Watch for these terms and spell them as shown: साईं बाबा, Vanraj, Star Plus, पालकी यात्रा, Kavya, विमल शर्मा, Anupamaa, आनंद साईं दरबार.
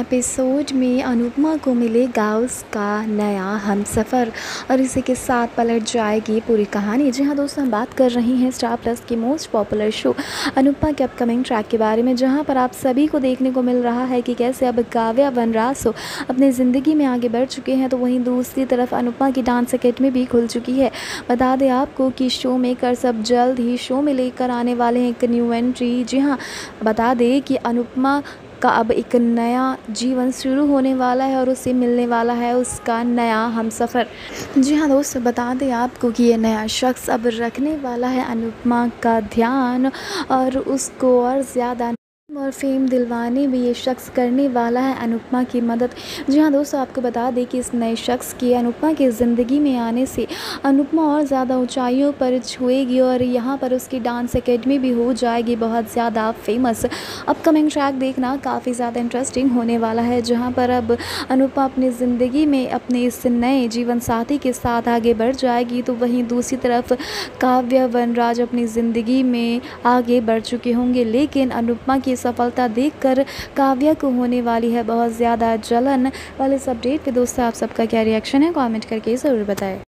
Episode में अनुपमा को मिलेगा उसका नया हमसफ़र और इसी के साथ पलट जाएगी पूरी कहानी। जी हाँ दोस्तों, हम बात कर रहे हैं स्टार प्लस के मोस्ट पॉपुलर शो अनुपमा के अपकमिंग ट्रैक के बारे में, जहाँ पर आप सभी को देखने को मिल रहा है कि कैसे अब काव्या वनराज अपनी ज़िंदगी में आगे बढ़ चुके हैं, तो वहीं दूसरी तरफ अनुपमा की डांस अकेडमी भी खुल चुकी है। बता दें आपको कि शो मेकर सब जल्द ही शो में लेकर आने वाले हैं एक न्यू एंट्री। जी हाँ, बता दें कि अनुपमा का अब एक नया जीवन शुरू होने वाला है और उसे मिलने वाला है उसका नया हमसफ़र। जी हाँ दोस्त, बता दें आपको कि ये नया शख्स अब रखने वाला है अनुपमा का ध्यान और उसको और ज़्यादा और फेम दिलवाने में ये शख्स करने वाला है अनुपमा की मदद। जी हाँ दोस्तों, आपको बता दें कि इस नए शख्स की अनुपमा की ज़िंदगी में आने से अनुपमा और ज़्यादा ऊंचाइयों पर छुएगी और यहाँ पर उसकी डांस एकेडमी भी हो जाएगी बहुत ज़्यादा फेमस। अपकमिंग ट्रैक देखना काफ़ी ज़्यादा इंटरेस्टिंग होने वाला है, जहाँ पर अब अनुपमा अपनी ज़िंदगी में अपने इस नए जीवन साथी के साथ आगे बढ़ जाएगी, तो वहीं दूसरी तरफ काव्या वनराज अपनी ज़िंदगी में आगे बढ़ चुके होंगे। लेकिन अनुपमा की सफलता देखकर काव्या को होने वाली है बहुत ज़्यादा जलन। वाले इस अपडेट पे दोस्तों आप सबका क्या रिएक्शन है, कमेंट करके ज़रूर बताएं।